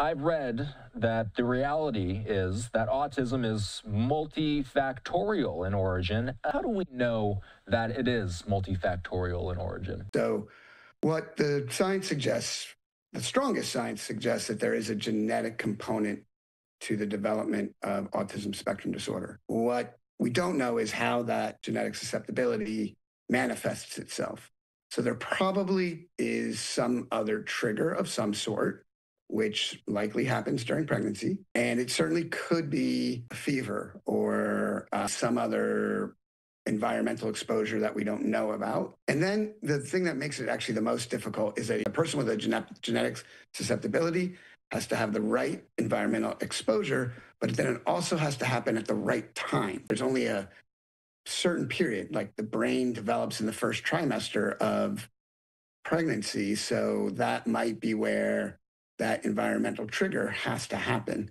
I've read that the reality is that autism is multifactorial in origin. How do we know that it is multifactorial in origin? So what the science suggests, the strongest science suggests, that there is a genetic component to the development of autism spectrum disorder. What we don't know is how that genetic susceptibility manifests itself. So there probably is some other trigger of some sort, which likely happens during pregnancy. And it certainly could be a fever or some other environmental exposure that we don't know about. And then the thing that makes it actually the most difficult is that a person with a genetic susceptibility has to have the right environmental exposure, but then it also has to happen at the right time. There's only a certain period, like the brain develops in the first trimester of pregnancy. So that might be where that environmental trigger has to happen.